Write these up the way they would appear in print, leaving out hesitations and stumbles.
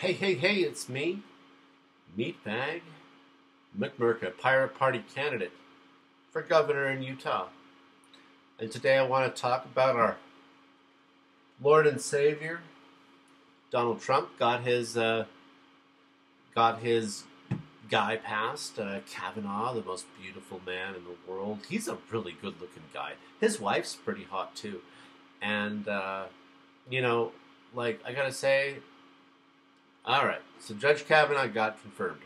Hey, it's me, Meatbag McMurka, Pirate Party candidate for governor in Utah. And today I want to talk about our Lord and Savior, Donald Trump. Got his guy passed, Kavanaugh, the most beautiful man in the world. He's a really good-looking guy. His wife's pretty hot, too. And, you know, like, I gotta say, all right, so Judge Kavanaugh got confirmed.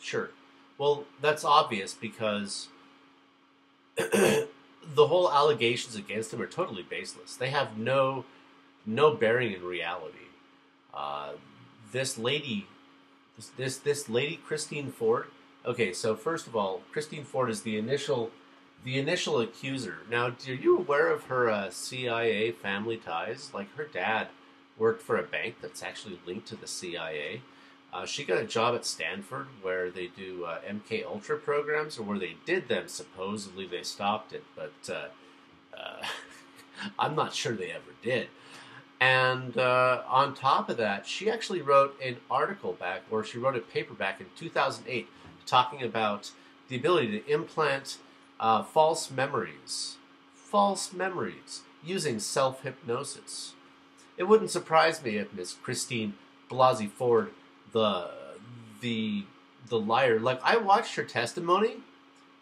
Sure. Well, that's obvious because the whole allegations against him are totally baseless. They have no bearing in reality. This lady, Christine Ford. Okay, so first of all, Christine Ford is the initial accuser. Now, are you aware of her CIA family ties? Like, her dad worked for a bank that's actually linked to the CIA. She got a job at Stanford where they do MK Ultra programs, or where they did them. Supposedly they stopped it, but I'm not sure they ever did. And on top of that, she actually wrote an article back, or she wrote a paper back in 2008 talking about the ability to implant false memories using self-hypnosis. It wouldn't surprise me if Miss Christine Blasey Ford, the liar, like, I watched her testimony,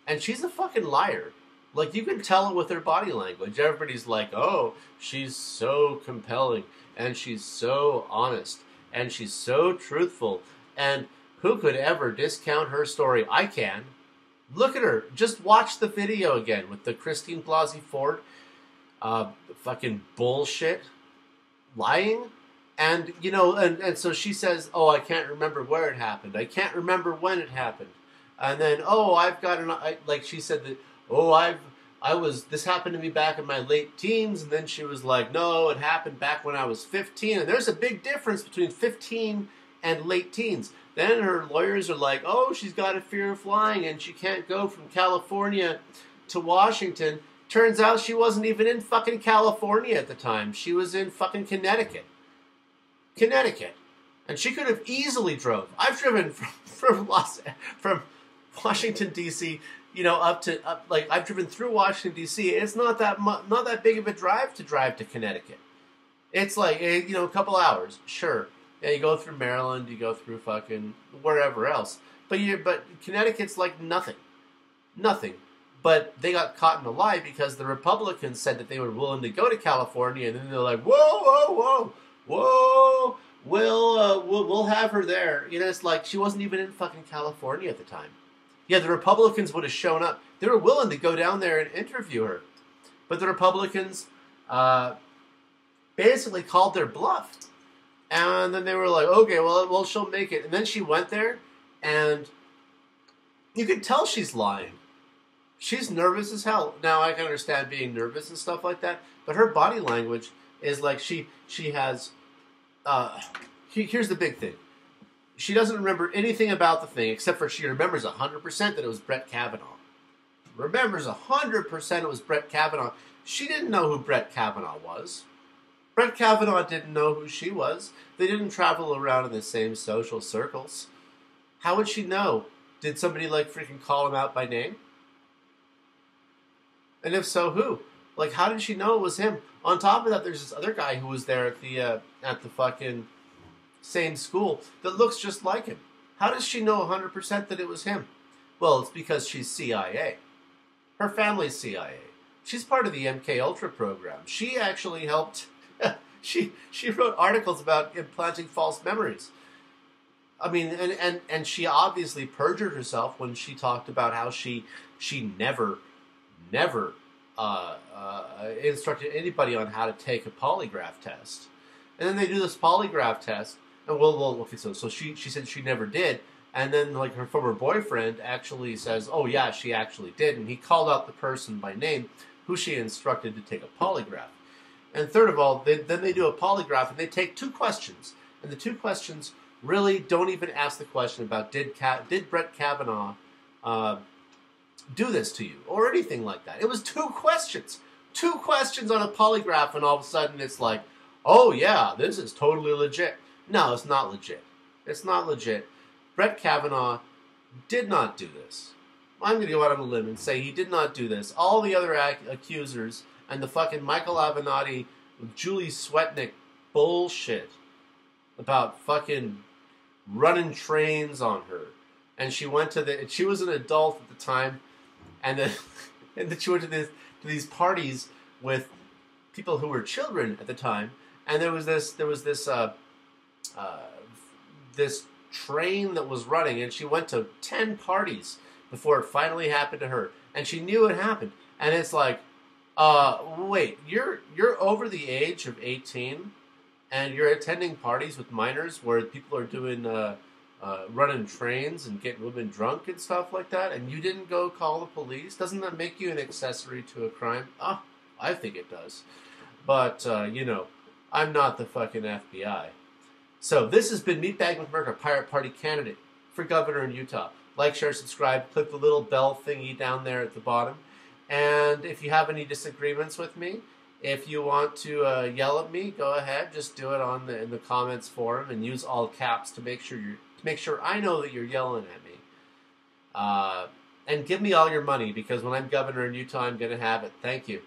and she's a fucking liar. Like, you can tell it with her body language. Everybody's like, oh, she's so compelling, and she's so honest, and she's so truthful, and who could ever discount her story? I can. Look at her. Just watch the video again with the Christine Blasey Ford fucking bullshit. Lying, and you know, and so she says, oh, I can't remember where it happened, I can't remember when it happened, and then, oh, I've got an, like, she said that, oh, this happened to me back in my late teens, and then she was like, no, it happened back when I was 15, and there's a big difference between 15 and late teens. Then her lawyers are like, oh, she's got a fear of flying, and she can't go from California to Washington. Turns out she wasn't even in fucking California at the time. She was in fucking Connecticut. And she could have easily drove. I've driven from Washington, D.C., you know, like, I've driven through Washington, D.C. It's not that big of a drive to Connecticut. It's like, you know, a couple hours, sure. Yeah, you go through Maryland, you go through fucking wherever else. But Connecticut's like nothing. Nothing. But they got caught in a lie because the Republicans said that they were willing to go to California, and then they're like, whoa, we'll have her there. You know, it's like, she wasn't even in fucking California at the time. Yeah, the Republicans would have shown up. They were willing to go down there and interview her. But the Republicans basically called their bluff. And then they were like, okay, well, she'll make it. And then she went there, and you could tell she's lying. She's nervous as hell. Now, I can understand being nervous and stuff like that, but her body language is like, she has... here's the big thing. She doesn't remember anything about the thing, except for she remembers 100% that it was Brett Kavanaugh. Remembers 100% it was Brett Kavanaugh. She didn't know who Brett Kavanaugh was. Brett Kavanaugh didn't know who she was. They didn't travel around in the same social circles. How would she know? Did somebody, like, freaking call him out by name? And if so, who? Like, how did she know it was him? On top of that, there's this other guy who was there at the fucking same school that looks just like him. How does she know 100% that it was him? Well, it's because she's CIA. Her family's CIA. She's part of the MK Ultra program. She actually helped. she wrote articles about implanting false memories. I mean, and she obviously perjured herself when she talked about how she never instructed anybody on how to take a polygraph test. And then they do this polygraph test, and okay, so she said she never did, and then, like, her former boyfriend actually says, oh yeah, she actually did, and he called out the person by name who she instructed to take a polygraph. And third of all, then they do a polygraph, and they take two questions, and the two questions really don't even ask the question about did Brett Kavanaugh do this to you, or anything like that. It was two questions on a polygraph, and all of a sudden it's like, oh yeah, this is totally legit. No, it's not legit. It's not legit. Brett Kavanaugh did not do this. I'm going to go out on a limb and say he did not do this. All the other accusers and the fucking Michael Avenatti, Julie Swetnick bullshit about fucking running trains on her. And she went to the... She was an adult at the time. And then, she went to these parties with people who were children at the time. And there was this... This train that was running, and she went to 10 parties before it finally happened to her, and she knew it happened. And it's like, wait, you're over the age of 18, and you're attending parties with minors where people are doing running trains and getting women drunk and stuff like that, and you didn't go call the police? Doesn't that make you an accessory to a crime? Ah, I think it does. But you know, I'm not the fucking FBI. So this has been Meatbag McMurka, Pirate Party candidate for governor in Utah. Like, share, subscribe, click the little bell thingy down there at the bottom. And if you have any disagreements with me, if you want to yell at me, go ahead. Just do it on the, in the comments forum, and use all caps to make sure I know that you're yelling at me. And give me all your money, because when I'm governor in Utah, I'm going to have it. Thank you.